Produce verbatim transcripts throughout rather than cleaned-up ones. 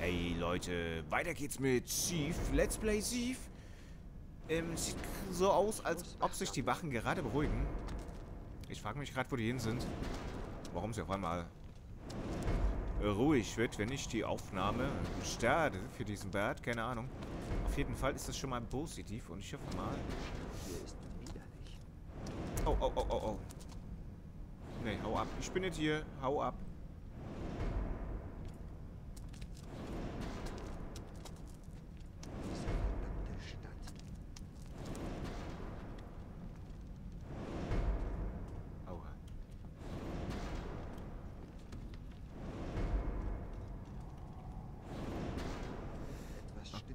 Hey Leute, weiter geht's mit Thief. Let's Play Thief. Ähm, sieht so aus, als ob sich die Wachen gerade beruhigen. Ich frage mich gerade, wo die hin sind. Warum sie auf einmal ruhig wird, wenn nicht die Aufnahme starte für diesen Bad. Keine Ahnung. Auf jeden Fall ist das schon mal positiv und ich hoffe mal... Oh, oh, oh, oh, oh. Nee, hau ab. Ich bin nicht hier. Hau ab.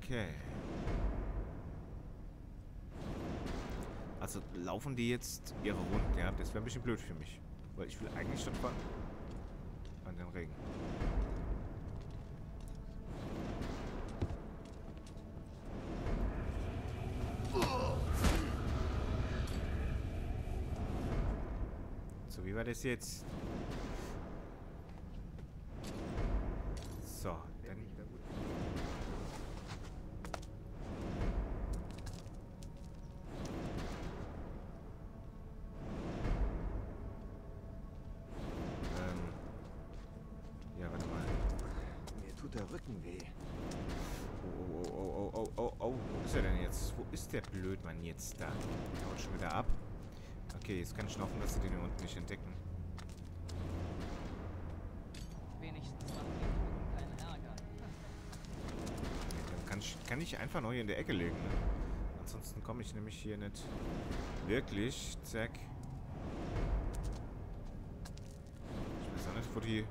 Okay. Also laufen die jetzt ihre Runden, ja? Das wäre ein bisschen blöd für mich. Weil ich will eigentlich schon fahren. An den Regen. So, wie war das jetzt? So, dann... Der Blödmann jetzt da. Der haut schon wieder ab. Okay, jetzt kann ich hoffen, dass sie den hier unten nicht entdecken. Wenigstens macht die Jugend keinen Ärger. Dann kann ich, kann ich einfach neu in der Ecke legen. Ne? Ansonsten komme ich nämlich hier nicht wirklich. Zack. Ich weiß auch nicht, wo die,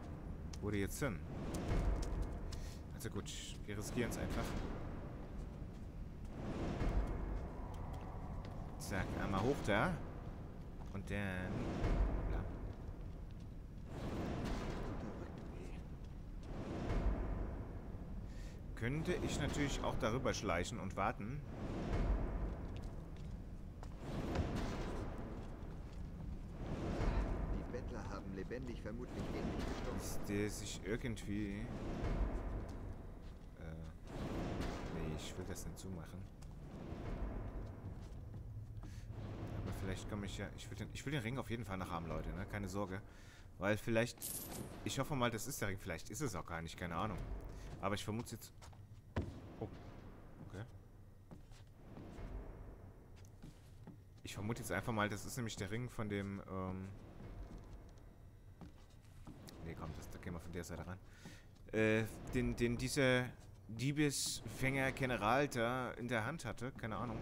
wo die jetzt sind. Also gut, wir riskieren es einfach. Zack, einmal hoch da. Und dann... Bla. Könnte ich natürlich auch darüber schleichen und warten. Die Bettler haben lebendig vermutlich ähnlich gestorben. Ist der sich irgendwie... Äh, nee, ich will das nicht zumachen. Vielleicht komme ich ja... Ich will, den, ich will den Ring auf jeden Fall nach haben, Leute, ne? Keine Sorge. Weil vielleicht... Ich hoffe mal, das ist der Ring. Vielleicht ist es auch gar nicht. Keine Ahnung. Aber ich vermute es jetzt... Oh. Okay. Ich vermute jetzt einfach mal, das ist nämlich der Ring von dem... Ähm ne, komm, das, da gehen wir von der Seite ran. Äh, den, den dieser Diebesfänger-General da in der Hand hatte. Keine Ahnung.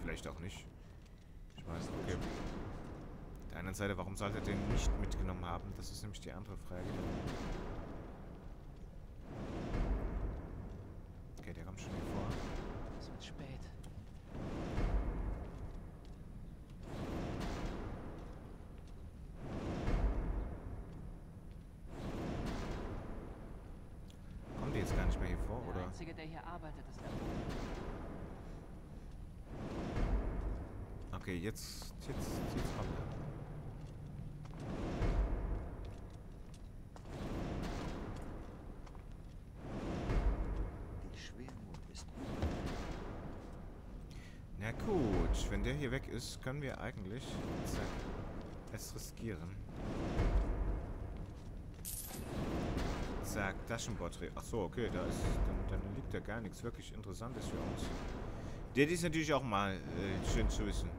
Vielleicht auch nicht. Weiß, okay. Auf der anderen Seite, warum sollte er den nicht mitgenommen haben? Das ist nämlich die andere Frage. Okay, der kommt schon hier vor. Es wird spät. Kommen die jetzt gar nicht mehr hier vor, oder? Der Einzige, der hier arbeitet, ist der... Okay, jetzt, jetzt, jetzt kommt er. Die Schwermut ist gut. Na gut, wenn der hier weg ist, können wir eigentlich es riskieren. Zack, Taschenporträt. Ach so, okay, da ist, dann, dann liegt da gar nichts wirklich Interessantes für uns. Der ist natürlich auch mal äh, schön zu wissen.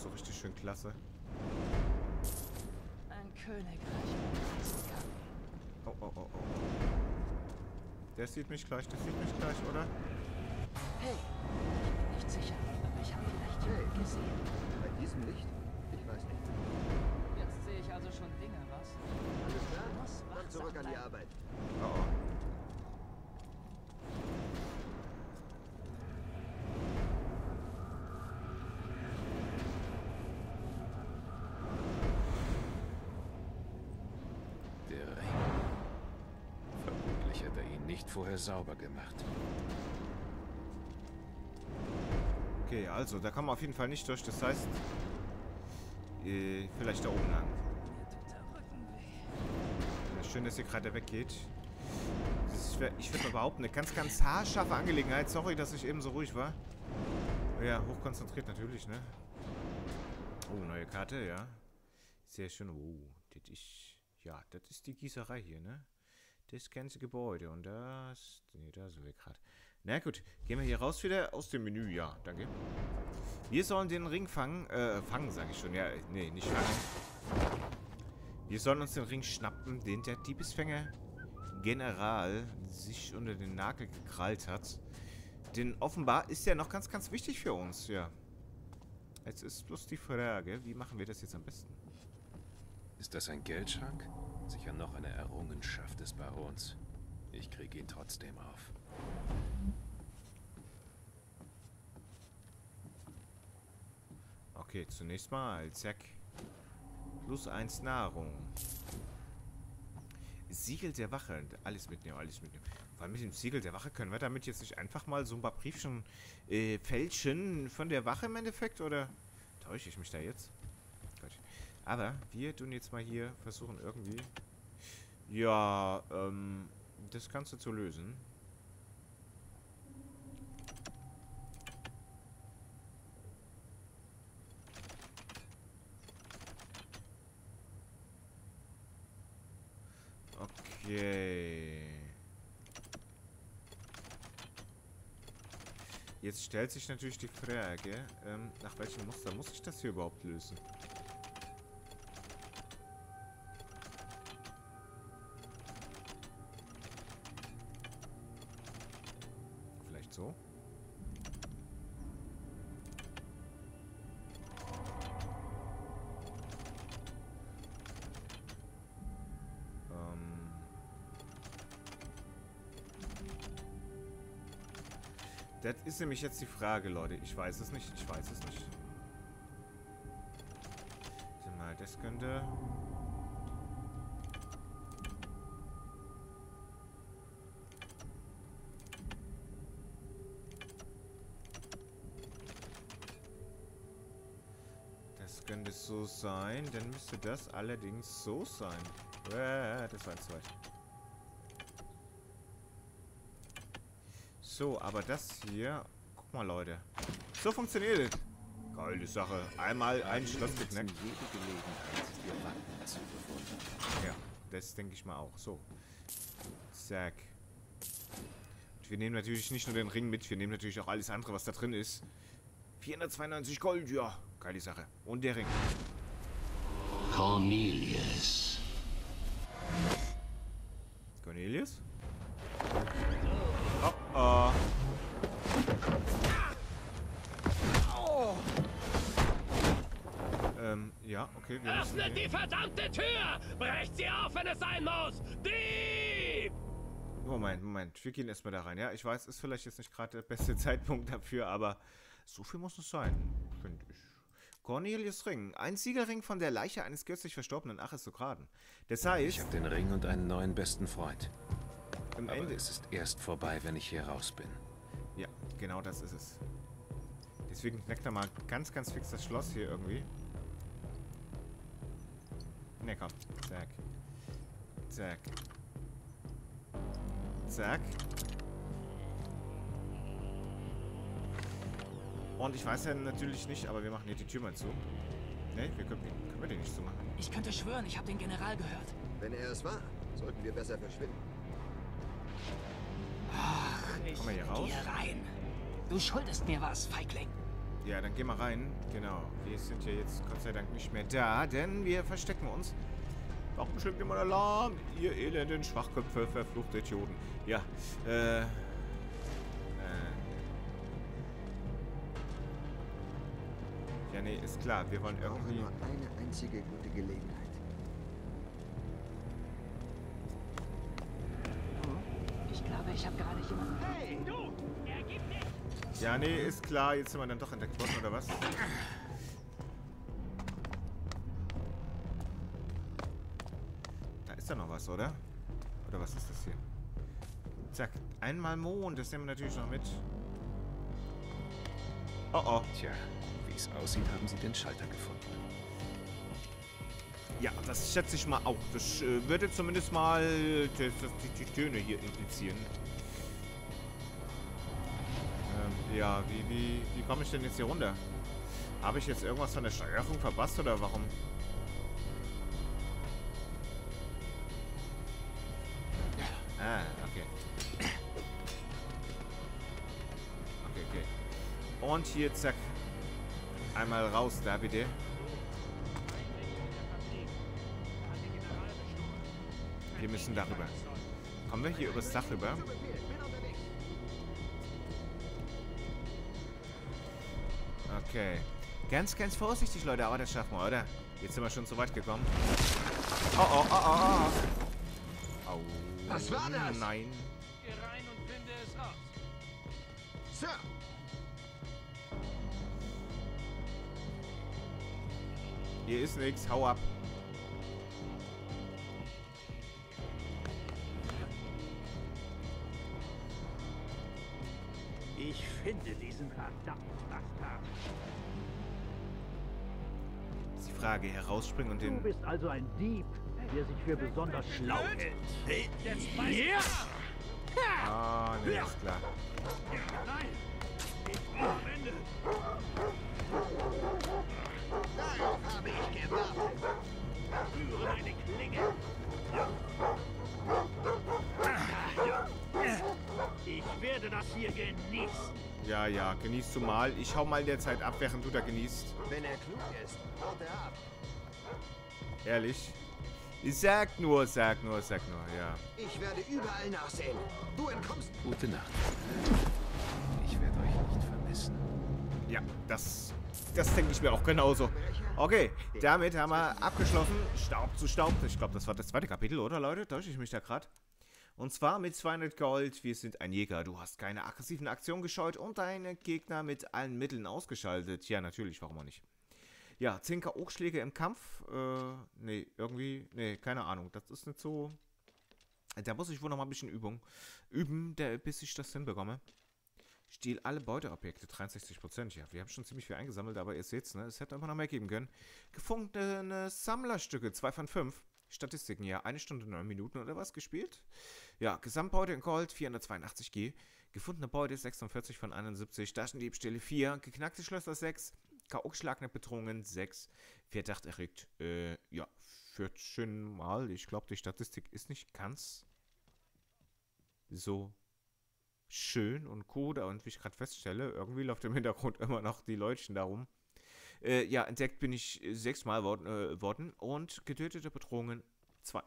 So richtig schön klasse. Ein Königreich. Oh, oh, oh, oh. Der sieht mich gleich, der sieht mich gleich, oder? Hey, ich bin nicht sicher, aber ich habe vielleicht jemanden hey. gesehen. Bei diesem Licht? Ich weiß nicht. Jetzt sehe ich also schon Dinge, was? Alles klar? Was? Mach zurück an die Arbeit. Oh, oh. vorher sauber gemacht. Okay, also, da kann man auf jeden Fall nicht durch. Das heißt, äh, vielleicht da oben lang. Ja, schön, dass ihr gerade weggeht. Das ist, ich würde mal behaupten, eine ganz, ganz haarscharfe Angelegenheit. Sorry, dass ich eben so ruhig war. Ja, hochkonzentriert natürlich, ne? Oh, neue Karte, ja. Sehr schön. Oh, das ist... Ja, das ist die Gießerei hier, ne? Das ganze Gebäude und das... Ne, da sind wir gerade. Na gut, gehen wir hier raus wieder aus dem Menü. Ja, danke. Wir sollen den Ring fangen. Äh, fangen, sage ich schon. Ja, nee, nicht fangen. Wir sollen uns den Ring schnappen, den der Diebesfänger General sich unter den Nagel gekrallt hat. Denn offenbar ist der noch ganz, ganz wichtig für uns, ja. Jetzt ist bloß die Frage, wie machen wir das jetzt am besten? Ist das ein Geldschrank? Sicher noch eine Errungenschaft des Barons. Ich kriege ihn trotzdem auf. Okay, zunächst mal, zack. Plus eins Nahrung. Siegel der Wache. Alles mitnehmen, alles mitnehmen. Weil mit dem Siegel der Wache können wir damit jetzt nicht einfach mal so ein paar Briefchen äh, fälschen von der Wache im Endeffekt, oder? Täusche ich mich da jetzt? Gott. Aber wir tun jetzt mal hier versuchen irgendwie... Ja, ähm... das Ganze zu lösen. Okay. Jetzt stellt sich natürlich die Frage, ähm, nach welchem Muster muss ich das hier überhaupt lösen? Vielleicht so? Das ist nämlich jetzt die Frage, Leute. Ich weiß es nicht. Ich weiß es nicht. Warte mal, das könnte... Das könnte so sein. Dann müsste das allerdings so sein. Das war ein Zweiter. So, aber das hier... Guck mal, Leute. So funktioniert es. Geile Sache. Einmal ein Schloss geknackt. Ja, das denke ich mal auch. So. Zack. Und wir nehmen natürlich nicht nur den Ring mit, wir nehmen natürlich auch alles andere, was da drin ist. vierhundertzweiundneunzig Gold, ja. Geile Sache. Und der Ring. Cornelius. Cornelius? Oh, oh. Oh. Ähm, ja, okay. Wir müssen Öffnet die verdammte Tür! Brecht sie auf, wenn es sein muss! Dieb! Moment, Moment. Wir gehen erstmal da rein. Ja, ich weiß, ist vielleicht jetzt nicht gerade der beste Zeitpunkt dafür, aber so viel muss es sein, finde ich. Cornelius Ring. Ein Siegelring von der Leiche eines kürzlich verstorbenen Aristokraten. Das heißt... Ich habe den Ring und einen neuen besten Freund. Am Ende ist es erst vorbei, wenn ich hier raus bin. Ja, genau das ist es. Deswegen knackt er mal ganz, ganz fix das Schloss hier irgendwie. Ne, komm. Zack. Zack. Zack. Und ich weiß ja natürlich nicht, aber wir machen hier die Tür mal zu. Ne, wir können, können wir den nicht zumachen. Ich könnte schwören, ich habe den General gehört. Wenn er es war, sollten wir besser verschwinden. Komm mal hier raus. Geh rein. Du schuldest mir was, Feigling. Ja, dann geh mal rein. Genau. Wir sind ja jetzt Gott sei Dank nicht mehr da, denn wir verstecken uns. Warum schlägt immer Alarm? Ihr elenden Schwachköpfe, verfluchte Idioten. Ja, äh... äh. Ja, nee, ist klar. Wir wollen irgendwie... nur eine einzige gute Gelegenheit. Ich habe gerade jemanden. Hey, du! Er gibt nicht! Ja, nee, ist klar. Jetzt sind wir dann doch entdeckt worden, oder was? Da ist ja noch was, oder? Oder was ist das hier? Zack. Einmal Mond, das nehmen wir natürlich noch mit. Oh oh. Tja, wie es aussieht, haben sie den Schalter gefunden. Ja, das schätze ich mal auch. Das äh, würde zumindest mal die, die, die Töne hier implizieren. Ähm, ja, wie, wie, wie komme ich denn jetzt hier runter? Habe ich jetzt irgendwas von der Steuerung verpasst oder warum? Ah, okay. Okay, okay. Und hier, zack. Einmal raus da, bitte. Wir müssen darüber. Kommen wir hier übers Dach rüber? Okay. Ganz, ganz vorsichtig, Leute. Aber das schaffen wir, oder? Jetzt sind wir schon so weit gekommen. Oh, oh, oh, oh, oh. Au. Was war das? Nein. Geh rein und finde es aus. Sir. Hier ist nichts. Hau ab. Ich finde diesen verdammten Bastard. Die Frage herausspringen und den... Du bist also ein Dieb, der sich für besonders schlau hält. Jetzt weiß ich. Ah, ne, ist klar. Nein! Ich war am Ende! Darauf habe ich gewartet! Führe eine Klinge! Ich werde das hier genießen. Ja, ja, genießt du mal. Ich hau mal der Zeit ab, während du da genießt. Wenn er klug ist, haut er ab. Ehrlich? Sag nur, sag nur, sag nur, ja. Ich werde überall nachsehen. Du entkommst. Gute Nacht. Ich werde euch nicht vermissen. Ja, das, das denke ich mir auch genauso. Okay, damit haben wir abgeschlossen. Staub zu Staub. Ich glaube, das war das zweite Kapitel, oder Leute? Täusche ich mich da gerade? Und zwar mit zweihundert Gold, wir sind ein Jäger, du hast keine aggressiven Aktionen gescheut und deine Gegner mit allen Mitteln ausgeschaltet. Ja, natürlich, warum auch nicht. Ja, zehn K O-Schläge im Kampf, äh, nee, irgendwie, nee, keine Ahnung, das ist nicht so, da muss ich wohl noch mal ein bisschen Übung üben, der, bis ich das hinbekomme. Stehl alle Beuteobjekte, dreiundsechzig Prozent, ja, wir haben schon ziemlich viel eingesammelt, aber ihr seht's, ne, es hätte einfach noch mehr geben können. Gefundene Sammlerstücke, zwei von fünf. Statistiken, ja, eine Stunde, neun Minuten oder was gespielt? Ja, Gesamtbeute in Gold, vierhundertzweiundachtzig G, gefundene Beute, sechsundvierzig von einundsiebzig, Taschendiebstähle vier, geknackte Schlösser sechs, K O geschlagene Bedrohungen sechs, Verdacht erregt, äh, ja, vierzehn Mal, ich glaube, die Statistik ist nicht ganz so schön und cool, und wie ich gerade feststelle, irgendwie läuft im Hintergrund immer noch die Leutchen darum. Äh, ja, entdeckt bin ich sechsmal worden, äh, worden und getötete Bedrohungen zwei.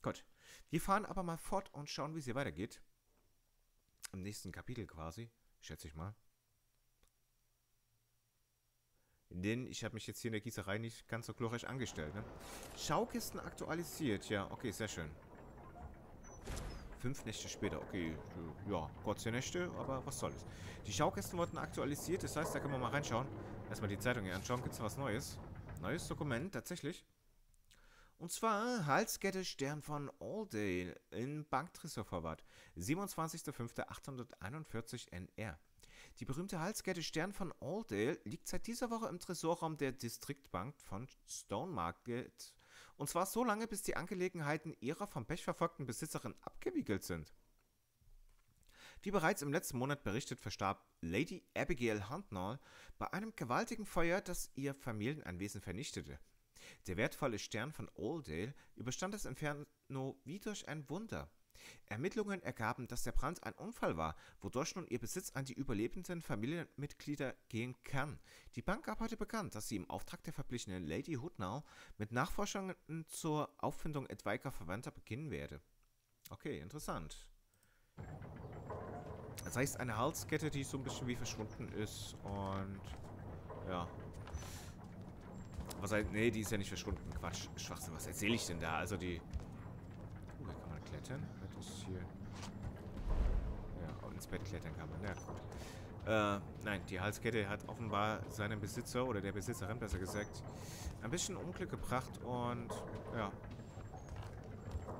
Gut. Wir fahren aber mal fort und schauen, wie es hier weitergeht. Im nächsten Kapitel quasi, schätze ich mal. Denn ich habe mich jetzt hier in der Gießerei nicht ganz so glorreich angestellt. Ne? Schaukisten aktualisiert. Ja, okay, sehr schön. Fünf Nächte später, okay, ja, Gott sei Nächte, aber was soll's. Die Schaukästen wurden aktualisiert, das heißt, da können wir mal reinschauen. Erstmal die Zeitung hier anschauen, gibt's was Neues? Neues Dokument, tatsächlich. Und zwar, Halskette Stern von Aldale in Banktresor verwahrt. siebenundzwanzigster fünfter achtzehnhunderteinundvierzig N R. Die berühmte Halskette Stern von Aldale liegt seit dieser Woche im Tresorraum der Distriktbank von Stonemarket. Und zwar so lange, bis die Angelegenheiten ihrer vom Pech verfolgten Besitzerin abgewickelt sind. Wie bereits im letzten Monat berichtet, verstarb Lady Abigail Huntnall bei einem gewaltigen Feuer, das ihr Familienanwesen vernichtete. Der wertvolle Stern von Aldale überstand das Inferno wie durch ein Wunder. Ermittlungen ergaben, dass der Brand ein Unfall war, wodurch nun ihr Besitz an die überlebenden Familienmitglieder gehen kann. Die Bank gab heute bekannt, dass sie im Auftrag der verblichenen Lady Huntnall mit Nachforschungen zur Auffindung etwaiger Verwandter beginnen werde. Okay, interessant. Das heißt, eine Halskette, die so ein bisschen wie verschwunden ist und... ja... Was halt, nee, die ist ja nicht verschwunden. Quatsch, Schwachsinn. Was erzähle ich denn da? Also die... Oh, da kann man klettern. Das ist hier... Ja, ins Bett klettern kann man. Ja, gut. Äh, nein, die Halskette hat offenbar seinem Besitzer, oder der Besitzerin besser gesagt, ein bisschen Unglück gebracht und... ja...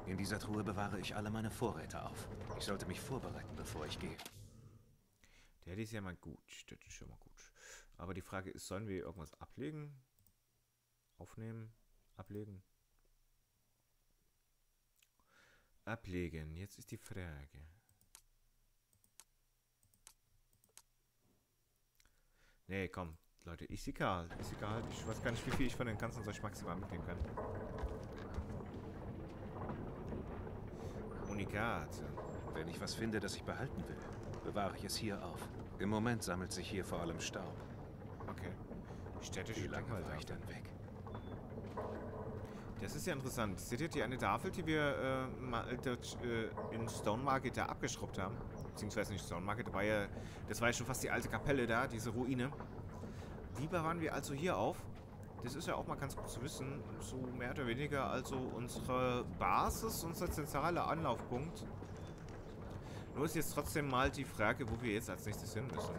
In dieser Truhe bewahre ich alle meine Vorräte auf. Ich sollte mich vorbereiten, bevor ich gehe. Der ist ja mal gut. Das ist ja mal gut. Aber die Frage ist, sollen wir irgendwas ablegen? Aufnehmen? Ablegen? Ablegen. Jetzt ist die Frage. Nee, komm. Leute, ist egal. Ist egal. Ich weiß gar nicht, wie viel ich von den ganzen Zeug maximal mitnehmen kann. Unikat. Wenn ich was finde, das ich behalten will, bewahre ich es hier auf. Im Moment sammelt sich hier vor allem Staub. Okay. Städtische wie lange war ich dann weg? Das ist ja interessant. Seht ihr die eine Tafel, die wir äh, mal, dort, äh, in Stonemarket da abgeschrubbt haben? Beziehungsweise nicht Stonemarket, war ja, das war ja schon fast die alte Kapelle da, diese Ruine. Lieber waren wir also hier auf. Das ist ja auch mal ganz gut zu wissen. So mehr oder weniger also unsere Basis, unser zentraler Anlaufpunkt. Nur ist jetzt trotzdem mal die Frage, wo wir jetzt als nächstes hin müssen.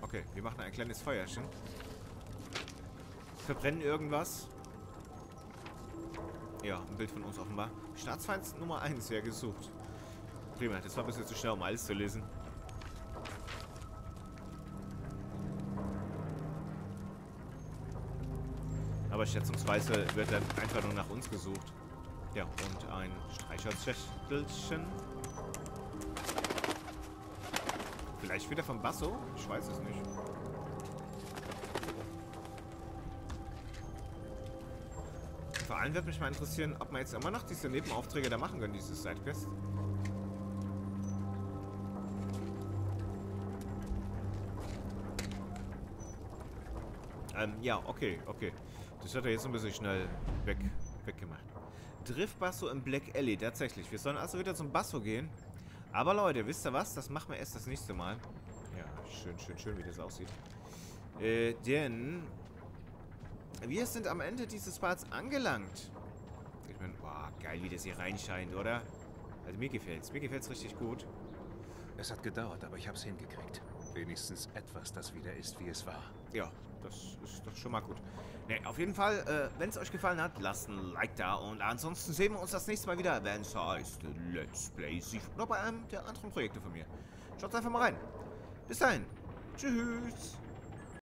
Okay, wir machen ein kleines Feuerchen. Verbrennen irgendwas. Ja, ein Bild von uns offenbar. Staatsfeind Nummer eins, ja gesucht. Prima, das war ein bisschen zu schnell, um alles zu lesen. Aber schätzungsweise wird dann einfach nur nach uns gesucht. Ja, und ein Streicherzettelchen. Vielleicht wieder vom Basso? Ich weiß es nicht. Vor allem wird mich mal interessieren, ob man jetzt immer noch diese Nebenaufträge da machen können, dieses Sidequest. Ähm, ja, okay, okay. Das hat er jetzt ein bisschen schnell weg, weggemacht. Driftbasso im Black Alley, tatsächlich. Wir sollen also wieder zum Basso gehen. Aber Leute, wisst ihr was? Das machen wir erst das nächste Mal. Ja, schön, schön, schön, wie das aussieht. Äh, denn... Wir sind am Ende dieses Parts angelangt. Ich meine, wow, geil, wie das hier reinscheint, oder? Also mir gefällt's. Mir gefällt's richtig gut. Es hat gedauert, aber ich hab's hingekriegt. Wenigstens etwas, das wieder ist, wie es war. Ja, das ist doch schon mal gut. Ne, auf jeden Fall, äh, wenn es euch gefallen hat, lasst ein Like da. Und ansonsten sehen wir uns das nächste Mal wieder, wenn es heißt Let's Play Thief oder bei einem der anderen Projekte von mir. Schaut einfach mal rein. Bis dahin. Tschüss.